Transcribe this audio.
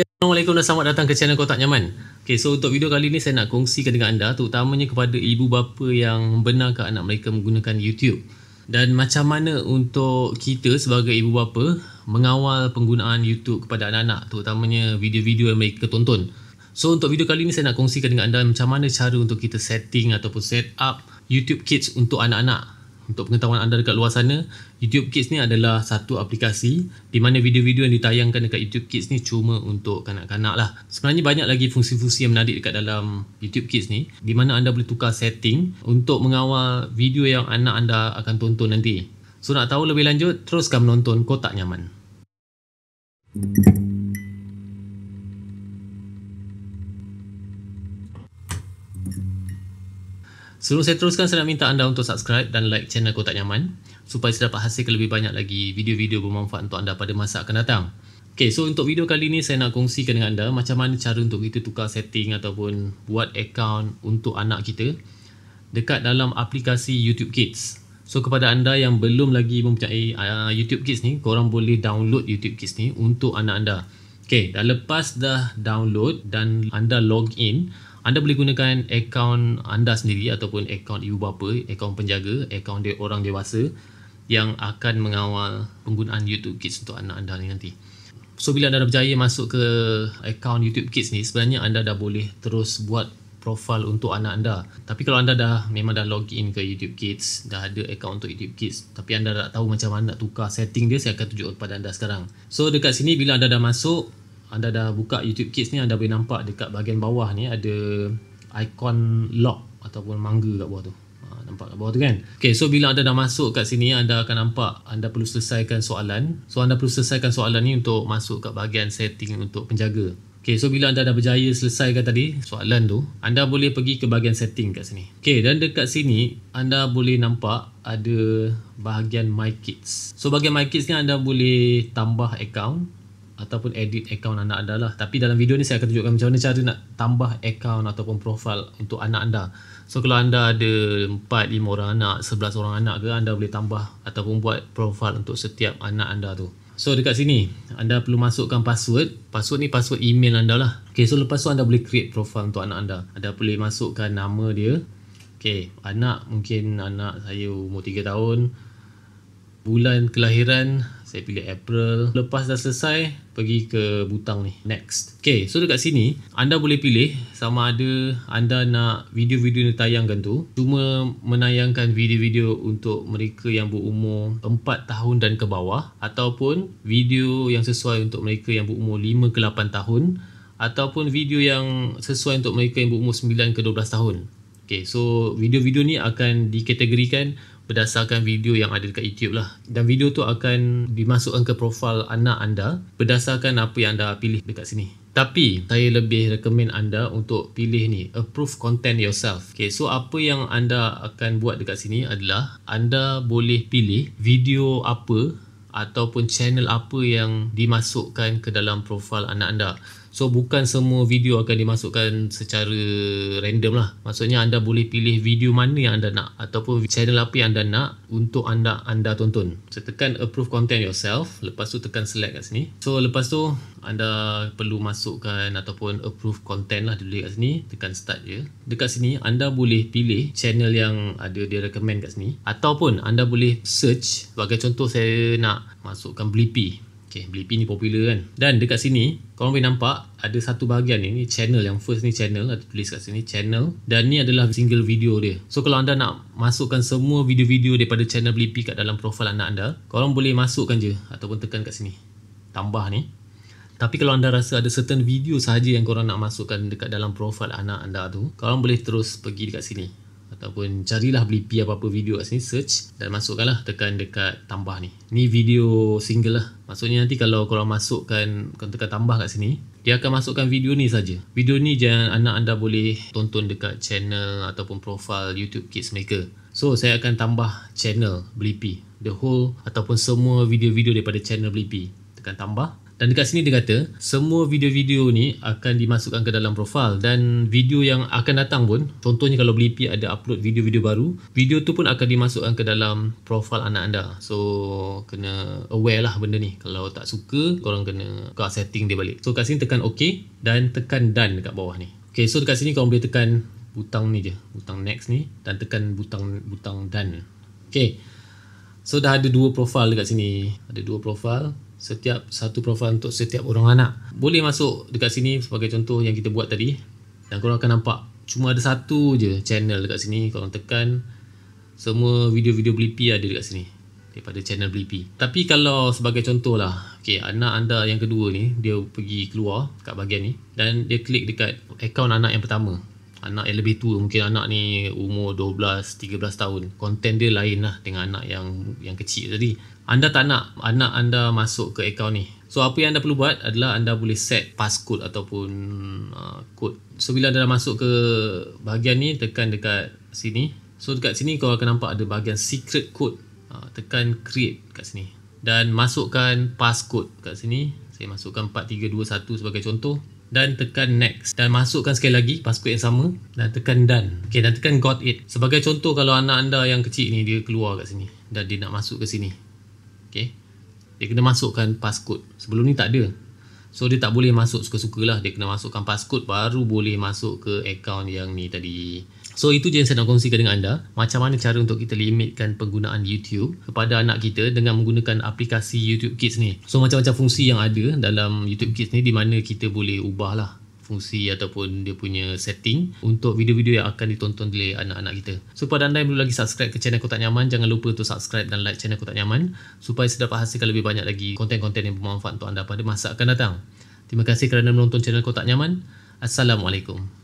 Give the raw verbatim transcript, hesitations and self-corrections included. Okay, Assalamualaikum dan selamat datang ke channel Kotak Nyaman. Okay, so untuk video kali ni saya nak kongsikan dengan anda, terutamanya kepada ibu bapa yang benarkan anak mereka menggunakan YouTube, dan macam mana untuk kita sebagai ibu bapa mengawal penggunaan YouTube kepada anak-anak, terutamanya video-video yang mereka tonton. So untuk video kali ni saya nak kongsikan dengan anda macam mana cara untuk kita setting ataupun set up YouTube Kids untuk anak-anak. Untuk pengetahuan anda dekat luar sana, YouTube Kids ni adalah satu aplikasi di mana video-video yang ditayangkan dekat YouTube Kids ni cuma untuk kanak-kanak lah. Sebenarnya banyak lagi fungsi-fungsi yang menarik dekat dalam YouTube Kids ni, di mana anda boleh tukar setting untuk mengawal video yang anak anda akan tonton nanti. So nak tahu lebih lanjut, teruskan menonton Kotak Nyaman. Sebelum saya teruskan, saya nak minta anda untuk subscribe dan like channel Kotak Nyaman supaya saya dapat hasilkan lebih banyak lagi video-video bermanfaat untuk anda pada masa akan datang. Okay, so untuk video kali ni saya nak kongsikan dengan anda macam mana cara untuk kita tukar setting ataupun buat account untuk anak kita dekat dalam aplikasi YouTube Kids. So kepada anda yang belum lagi mempunyai uh, YouTube Kids ni, korang boleh download YouTube Kids ni untuk anak anda. Okay, dah lepas dah download dan anda login, anda boleh gunakan akaun anda sendiri ataupun akaun ibu bapa, akaun penjaga, akaun de orang dewasa yang akan mengawal penggunaan YouTube Kids untuk anak anda ni nanti. So bila anda dah berjaya masuk ke akaun YouTube Kids ni, sebenarnya anda dah boleh terus buat profil untuk anak anda. Tapi kalau anda dah memang dah login ke YouTube Kids, dah ada akaun untuk YouTube Kids, tapi anda tak tahu macam mana nak tukar setting dia, saya akan tunjuk kepada anda sekarang. So dekat sini bila anda dah masuk, anda dah buka YouTube Kids ni, anda boleh nampak dekat bahagian bawah ni ada ikon lock ataupun mangga kat bawah tu. Ha, nampak kat bawah tu kan? Okay, so bila anda dah masuk kat sini, anda akan nampak anda perlu selesaikan soalan. So anda perlu selesaikan soalan ni untuk masuk kat bahagian setting untuk penjaga. Okay, so bila anda dah berjaya selesaikan tadi soalan tu, anda boleh pergi ke bahagian setting kat sini. Okay, dan dekat sini anda boleh nampak ada bahagian My Kids. So bahagian My Kids ni anda boleh tambah account ataupun edit akaun anak anda lah. Tapi dalam video ni saya akan tunjukkan macam mana cara nak tambah akaun ataupun profil untuk anak anda. So kalau anda ada empat, lima orang anak, sebelas orang anak ke, anda boleh tambah ataupun buat profil untuk setiap anak anda tu. So dekat sini anda perlu masukkan password. Password ni password email anda lah. Okay, so lepas tu anda boleh create profil untuk anak anda. Anda boleh masukkan nama dia. Okay, anak mungkin anak saya umur tiga tahun. Bulan kelahiran, saya pilih April. Lepas dah selesai, pergi ke butang ni, next. Okay, so dekat sini, anda boleh pilih sama ada anda nak video-video yang ditayangkan tu cuma menayangkan video-video untuk mereka yang berumur empat tahun dan ke bawah, ataupun video yang sesuai untuk mereka yang berumur lima ke lapan tahun, ataupun video yang sesuai untuk mereka yang berumur sembilan ke dua belas tahun. Okay, so video-video ni akan dikategorikan berdasarkan video yang ada dekat YouTube lah, dan video tu akan dimasukkan ke profil anak anda berdasarkan apa yang anda pilih dekat sini. Tapi saya lebih recommend anda untuk pilih ni, approve content yourself. Okay, so apa yang anda akan buat dekat sini adalah anda boleh pilih video apa ataupun channel apa yang dimasukkan ke dalam profil anak anda. So bukan semua video akan dimasukkan secara random lah. Maksudnya anda boleh pilih video mana yang anda nak ataupun channel apa yang anda nak untuk anda anda tonton. So tekan approve content yourself, lepas tu tekan select kat sini. So lepas tu anda perlu masukkan ataupun approve content lah dulu kat sini. Tekan start je. Dekat sini anda boleh pilih channel yang ada dia recommend kat sini, ataupun anda boleh search. Sebagai contoh saya nak masukkan Blippi. Okay, Blippi ni popular kan. Dan dekat sini, korang boleh nampak ada satu bahagian ni, ni channel. Yang first ni channel, ada tulis kat sini channel. Dan ni adalah single video dia. So kalau anda nak masukkan semua video-video daripada channel Blippi kat dalam profil anak anda, korang boleh masukkan je ataupun tekan kat sini, tambah ni. Tapi kalau anda rasa ada certain video sahaja yang korang nak masukkan dekat dalam profil anak anda tu, korang boleh terus pergi dekat sini. Ataupun carilah Blippi apa-apa video kat sini, search dan masukkanlah, tekan dekat tambah ni. Ni video single lah. Maksudnya nanti kalau korang masukkan, korang tekan tambah kat sini, dia akan masukkan video ni saja. Video ni jangan anak anda boleh tonton dekat channel ataupun profil YouTube Kids mereka. So saya akan tambah channel Blippi, the whole ataupun semua video-video daripada channel Blippi. Tekan tambah. Dan dekat sini dia kata semua video-video ni akan dimasukkan ke dalam profil, dan video yang akan datang pun, contohnya kalau Blippi ada upload video-video baru, video tu pun akan dimasukkan ke dalam profil anak anda. So kena aware lah benda ni. Kalau tak suka, korang kena buka setting dia balik. So kat sini tekan OK dan tekan done dekat bawah ni. Okay, so dekat sini korang boleh tekan butang ni je, butang next ni, dan tekan butang butang done. Okay, so dah ada dua profil dekat sini. Ada dua profil, setiap satu profil untuk setiap orang anak. Boleh masuk dekat sini sebagai contoh yang kita buat tadi, dan korang akan nampak cuma ada satu je channel dekat sini. Korang tekan semua video-video Blippi ada dekat sini daripada channel Blippi. Tapi kalau sebagai contoh lah, okay, anak anda yang kedua ni dia pergi keluar kat bahagian ni dan dia klik dekat akaun anak yang pertama, anak yang lebih tua. Mungkin anak ni umur dua belas, tiga belas tahun, konten dia lain lah dengan anak yang yang kecil tadi. Anda tak nak anak anda masuk ke akaun ni. So apa yang anda perlu buat adalah anda boleh set passcode ataupun uh, kod. So bila anda dah masuk ke bahagian ni, tekan dekat sini. So dekat sini kau akan nampak ada bahagian secret code. Uh, tekan create kat sini dan masukkan passcode kat sini. Saya masukkan empat tiga dua satu sebagai contoh, dan tekan next dan masukkan sekali lagi passcode yang sama dan tekan done. Okey, dan tekan got it. Sebagai contoh kalau anak anda yang kecil ni dia keluar kat sini dan dia nak masuk ke sini. Okay, dia kena masukkan passcode. Sebelum ni tak ada, so dia tak boleh masuk suka-suka lah. Dia kena masukkan passcode baru boleh masuk ke akaun yang ni tadi. So itu je yang saya nak kongsikan dengan anda, macam mana cara untuk kita limitkan penggunaan YouTube kepada anak kita dengan menggunakan aplikasi YouTube Kids ni. So macam-macam fungsi yang ada dalam YouTube Kids ni, di mana kita boleh ubah lah fungsi ataupun dia punya setting untuk video-video yang akan ditonton oleh anak-anak kita. So pada anda yang belum lagi subscribe ke channel Kotak Nyaman, jangan lupa untuk subscribe dan like channel Kotak Nyaman supaya saya dapat hasilkan lebih banyak lagi konten-konten yang bermanfaat untuk anda pada masa akan datang. Terima kasih kerana menonton channel Kotak Nyaman. Assalamualaikum.